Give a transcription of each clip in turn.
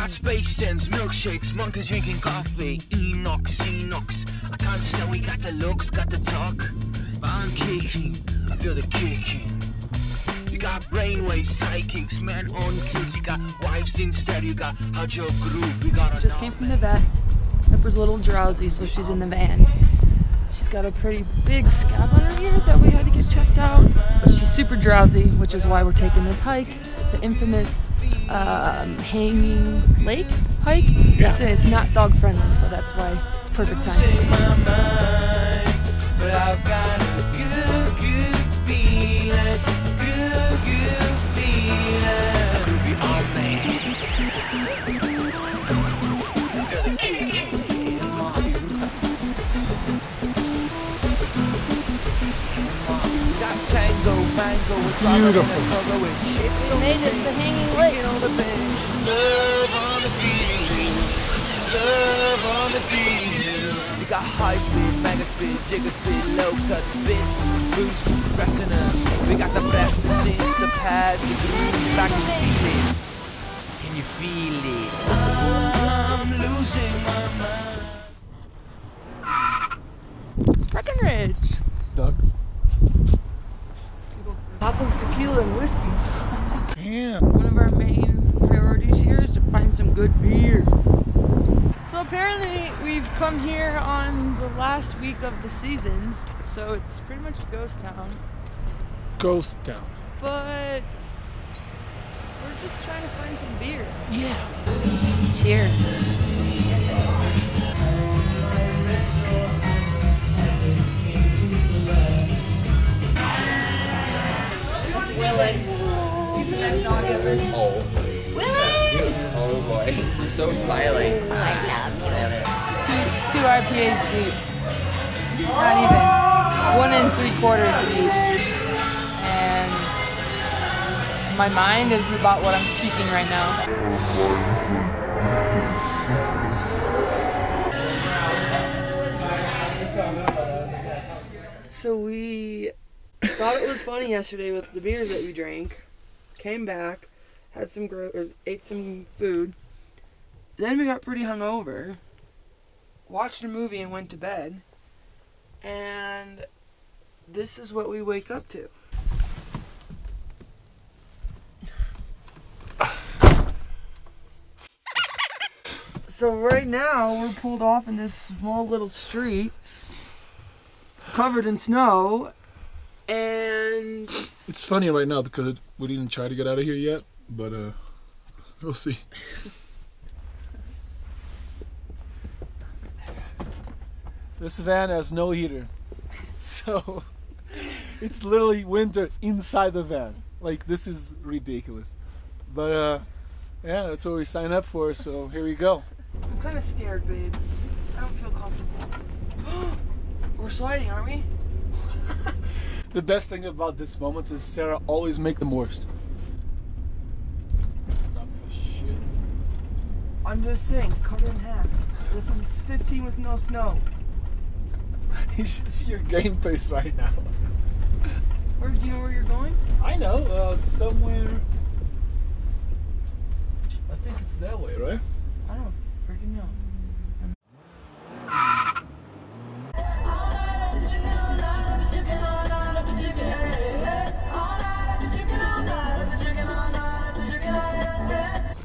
got space sense, milkshakes, monkeys drinking coffee, Enox, Enox. I can't stand, we got the looks, got the talk, but I'm kicking, I feel the kicking. You got brainwaves, psychics, man on kids, you got wives instead, you got how'd your groove, you got a just came from the vet. Nipper's a little drowsy, so she's in the van. She's got a pretty big scab on her ear that we had to get checked out. But she's super drowsy, which is why we're taking this hike, the infamous Hanging Lake hike. Yeah. So it's not dog friendly, so that's why it's perfect time. Beautiful. We made it to Hanging Lake. Love on the feeling. Love on the feeling. You got high speed, mega speed, jigger speed, low cuts, bits, boots, resonance. We got the best, the scenes, the pads, the grooves, back to feelings. Can you feel it? I'm losing my mind. Breckenridge. Ducks. Bottles of tequila and whiskey. Damn. One of our main priorities here is to find some good beer. So apparently we've come here on the last week of the season, so it's pretty much ghost town. Ghost town. But we're just trying to find some beer. Yeah. Cheers. Willie. He's the best dog ever. Oh. Willie! Oh boy. He's so smiley. I love you. Two RPAs deep. Not even. 1 3/4 deep. And my mind is about what I'm speaking right now. So we thought it was funny yesterday with the beers that we drank, came back, had some ate some food, then we got pretty hungover, watched a movie and went to bed, and this is what we wake up to. So right now we're pulled off in this small little street, covered in snow. And it's funny right now because we didn't try to get out of here yet, but we'll see. This van has no heater, so it's literally winter inside the van. Like, this is ridiculous, but yeah, that's what we signed up for, so here we go. I'm kind of scared, babe. I don't feel comfortable. We're sliding, aren't we? The best thing about this moment is Sarah always makes them worst. Stop for shit. I'm just saying, cover in half. This is 15 with no snow. You should see your game face right now. Where do you know where you're going? I know, somewhere. I think it's that way, right? I don't freaking know.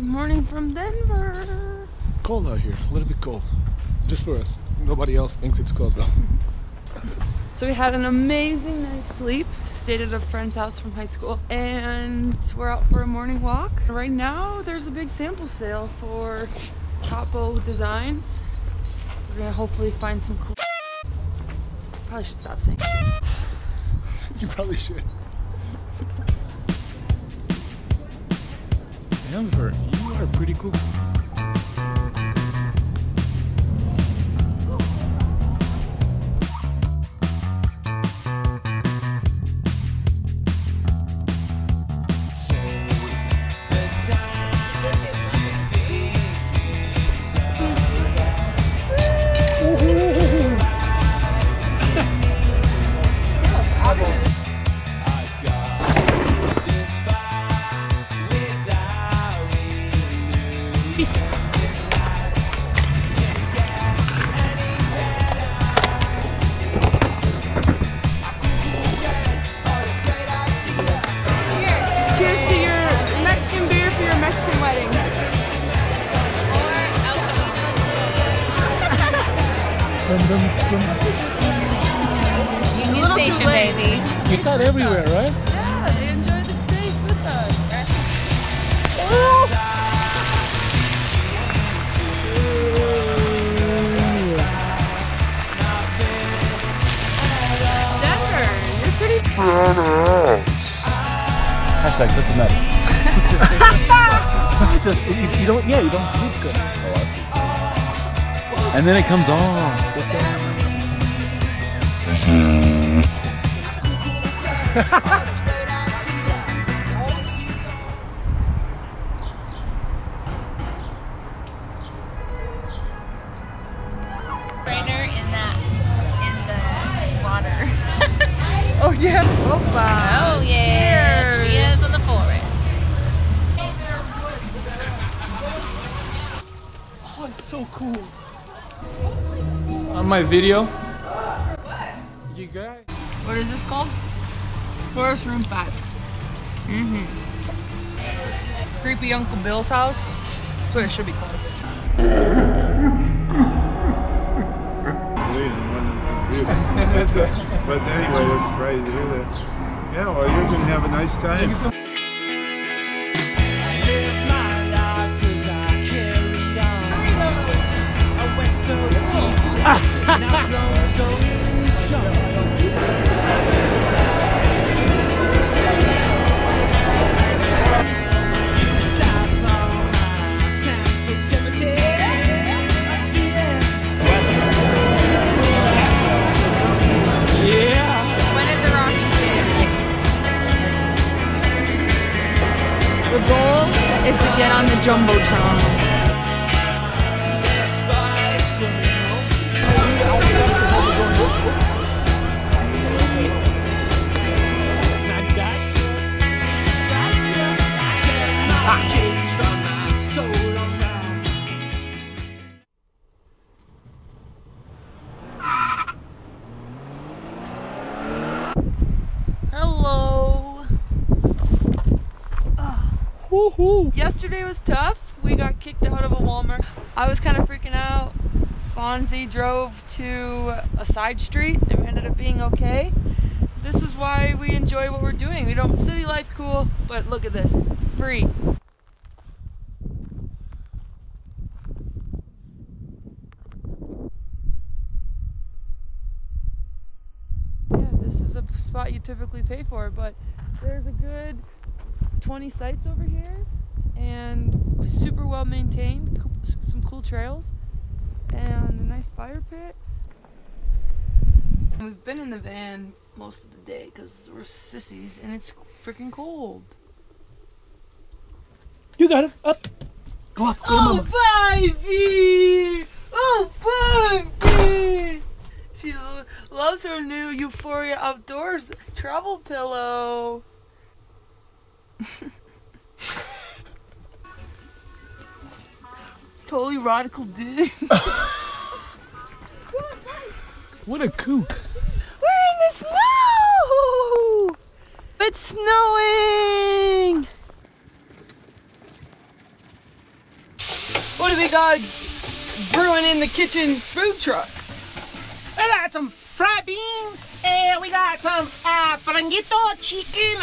Morning from Denver. Cold out here, a little bit cold. Just for us. Nobody else thinks it's cold though. So we had an amazing night's sleep. Stayed at a friend's house from high school, and we're out for a morning walk. Right now there's a big sample sale for Topo Designs. We're gonna hopefully find some cool. Probably should stop saying that. You probably should. Denver, you are pretty cool. Union Station, baby. You sat everywhere, right? Yeah, they enjoy the space with us. Denver, you're pretty. Hashtag doesn't matter. It's just you don't. Yeah, you don't sleep good. And then it comes on. What's that? Brainer in the water. Oh yeah. Oh wow. Oh yeah. Cheers. She is in the forest. Oh, it's so cool. On my video. What? You guys. What is this called? Forest Room 5. Mm-hmm. Creepy Uncle Bill's house. That's what it should be called. But anyway, it's great to hear that. Yeah, well, you're going to have a nice time. So deep, and I've grown so strong. I used to stop all my time, so tempted. I feel it. Yeah. When is a rock station? The goal is to get on the Jumbotron. Yesterday was tough. We got kicked out of a Walmart. I was kind of freaking out. Fonzie drove to a side street and we ended up being okay. This is why we enjoy what we're doing. We don't city life cool, but look at this. Free. Yeah, this is a spot you typically pay for, but there's a good 20 sites over here and super well maintained, some cool trails and a nice fire pit. We've been in the van most of the day because we're sissies and it's freaking cold. You got him! Up! Go up! Go oh, baby! Oh, baby! She loves her new Youphoria Outdoors travel pillow. Totally radical dude. What a kook. We're in the snow! It's snowing! What do we got brewing in the kitchen food truck? I got some fried beans and we got some franguito chicken.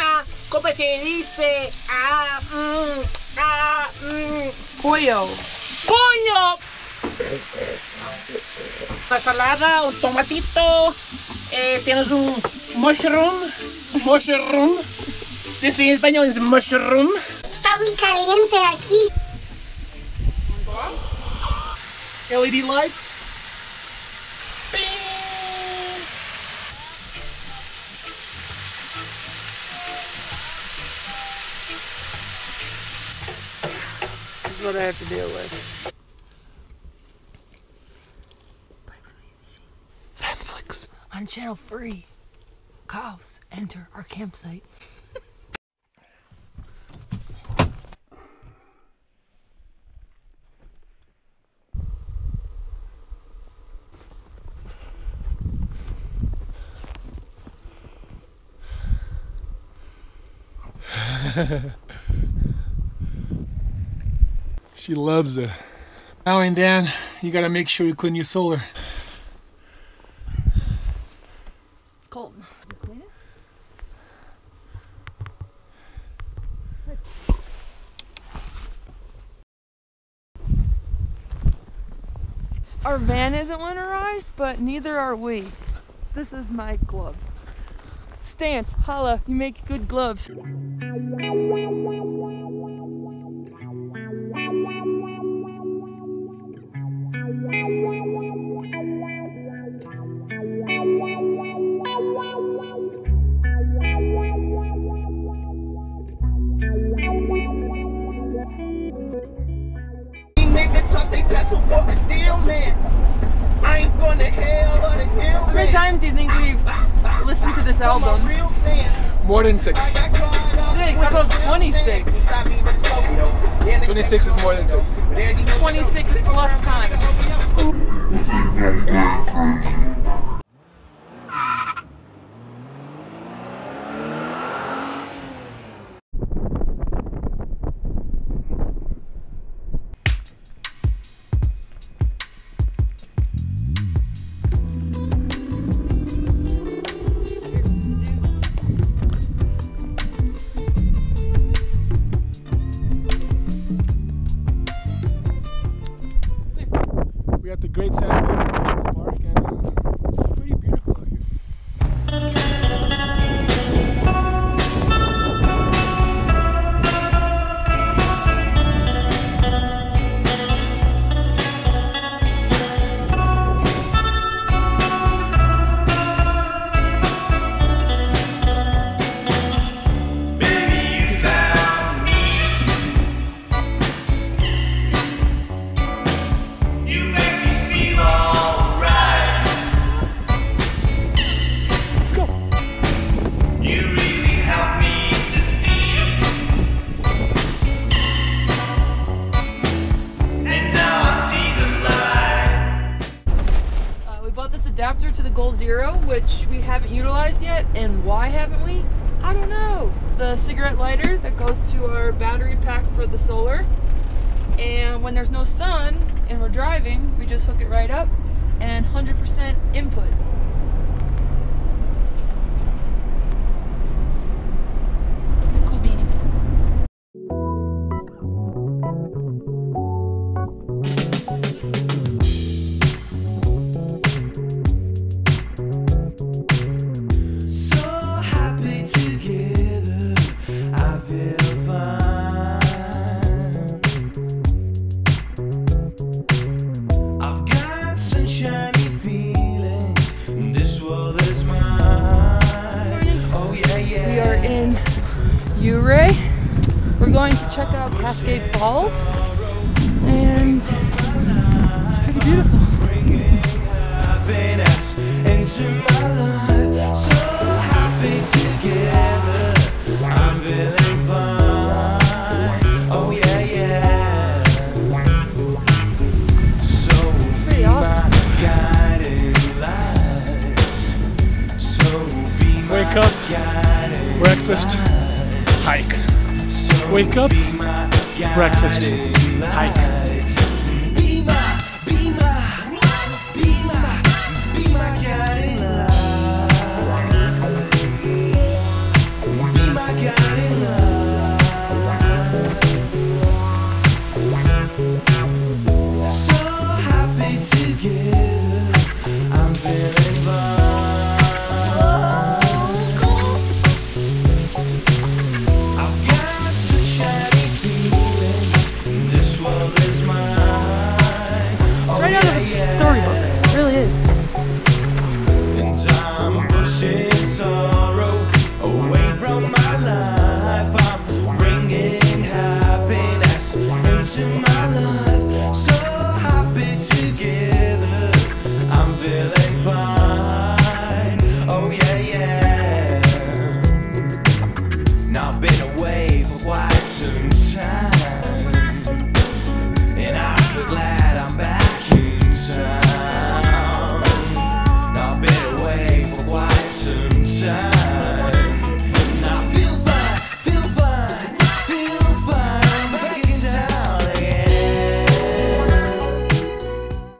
Como te dice? Pollo. Pollo. La salada, un tomatito. Tienes un mushroom. Mushroom. This in español es mushroom. Está muy caliente aquí. LED lights. Bing. What I have to deal with. Netflix on channel 3. Cows enter our campsite. She loves it. Now and Dan, you gotta make sure you clean your solar. cold. Okay. Our van isn't winterized, but neither are we. This is my glove. Stance, holla, you make good gloves. More than six. Six? How about 26? 26 is more than six. 26 plus time. Which we haven't utilized yet, and why haven't we? I don't know. The cigarette lighter that goes to our battery pack for the solar, and when there's no sun and we're driving, we just hook it right up and 100% input. Check out Cascade Falls, and it's pretty beautiful. It's pretty awesome. Wake up, breakfast, hike. Wake up, breakfast, hike.